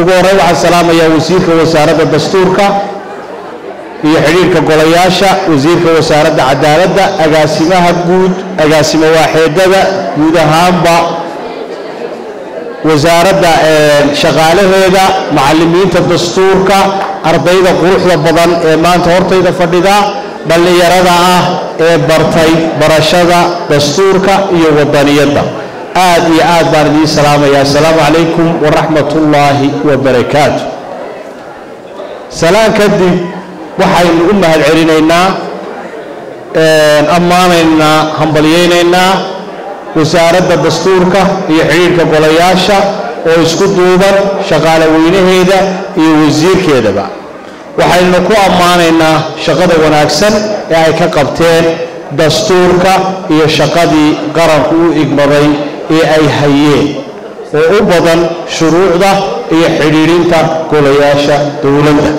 ugu horeey waxaan salaamayaa wasiirka wasaaradda dastuurka iyo xiriirka golayaasha wasiirka wasaaradda cadaaladda agaasimaha guud agaasimo waaxeedada guud ahaanba wasaaradda shaqaalaheeda macallimiinta dastuurka ardayda quruxda badan ee maanta hortayda fadhida dhalinyarada ah ee bartay barashada dastuurka iyo wadaniyadda آد يا آد باردي السلام يا السلام عليكم ورحمة الله وبركاته. سلام كدي وحي الأمة العرينينا أمانينا همبليينينا وسارد الدستوركة يحريرك قلياشة ويسكت دوبا شغال وينه هيدا يوزير كيدا با وحي النكو أمانينا شغال وناكسن يعني كقبتين دستوركة هي شقدي قرقو إقمري أي حيين وأبدا شروع ده أي حريرين تا كولياشا دولنا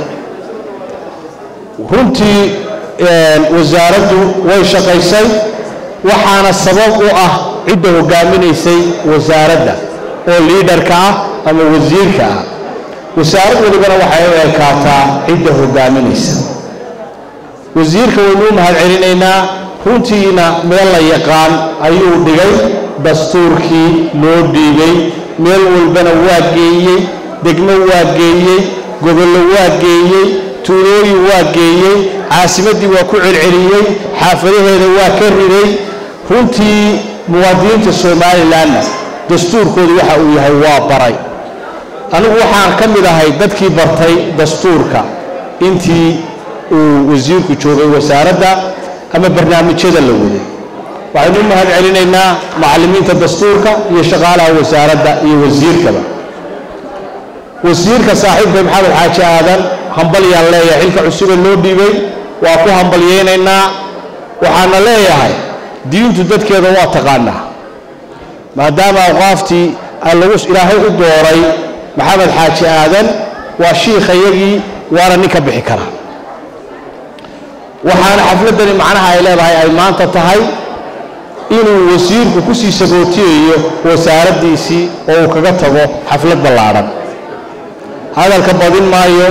هنتي وزارته ويشقيسي وحان السبب عده قامنيسي وزارته والليدر كا أما وزير كا وزارته لبنا وحيوه الكاتا عده قامنيسي وزير كولوم هالعرينينا هنتينا من الله يقال أيو دقيق dastuurkii loo dhiibay meel walbana waa geeyay degmo waa geeyay gobollo waa geeyay tuulooyin waa geeyay caasimadii waa ku circiriyay xaafadaheeda waa ka riray runtii muwaadiniinta Soomaaliland dastuurkoodu waxa uu yahay waa baray anigu waxaan ka mid ahay dadkii bartay dastuurka intii uu wasiirku joogay wasaaradda ama barnaamijyada la waday وعندما هالعلينا معلمين الدستورك يشغالها وزارة وزيرك وزيرك صاحب محمد حاجة هذا همبلي الله يحلك عسير النور بيبي وأكو همبليين إنا وحنا لا يهاي دين تدت كذا واتقانا ما دام وقفتي الله وش إلى هاي الدوري محمد حاجة هذا والشيخ يجي ورانيك بحكرة وحنا حفلتنا معناها إلى هاي أيمان تتهاي inuu wasiirku ku sii sagootiyay wasaaraddiisi oo kaga tago xaflad balaaran hadalka badin maayo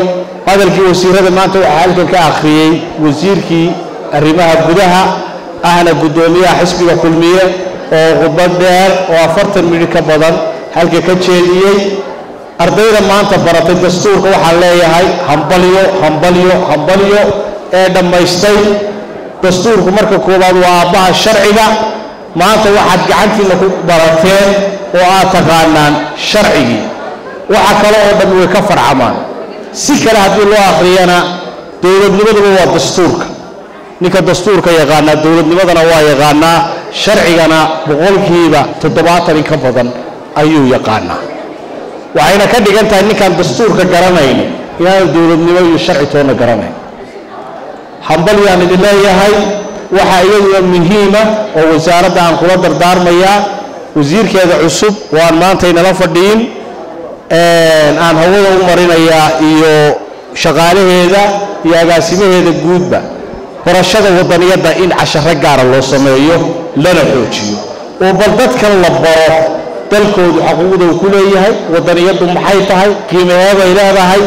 hadalkii wasiirada maanta waxa halkan ka akhriyay wasiirkii arrimaha gudaha ahna gudoomiyaha xisbiga kulmiye oo khudbad dheer oo 40 mirir ka badan halka ka jeediyay ardayda maanta baratay dastuurka waxa leeyahay hambaliyo hambaliyo hambaliyo ee dhamaystay dastuurku marka koobaad waa baa sharciiga maanta waxaad gacantiina ku barateen oo aad taqaanaan sharciigi waxa kale oo dad way ka farcamaan si kale hadii loo akhriyana dawladnimadu waa dastuurka ninka dastuurka yaqaan dawladnimadana waa yaqaanaa sharcigana boqolkiiba 70 ka badan ayuu yaqaanaa waxayna ka dhigan tahay ninka dastuurka garanayna yaa dawladnimadu iyo sharci toona garanay حنبل يعني لله هاي وحيوه مهمة ووزارة عن قرادر دار مياه وزير كذا عصب وان مانتين الافردين ان هوضا امرين ايو شغاله هذا يا قاسمه هذا قود با فرشده وضنية با ان عشره قار الله سمعيه لنا حوجيه وبلدتك اللبارة تلكو حقوده وكله ايهاي وضنية بمحيطة هاي كيما هذا الهذا هاي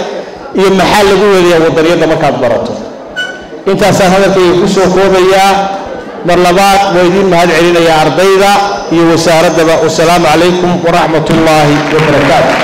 ايه محال لقوه ليه وضنية بمكات براتو انت سهلت يقصو كوبيا مرلبات ويدين مهد علينا يا عربيضة يا وسارة السلام عليكم ورحمة الله وبركاته.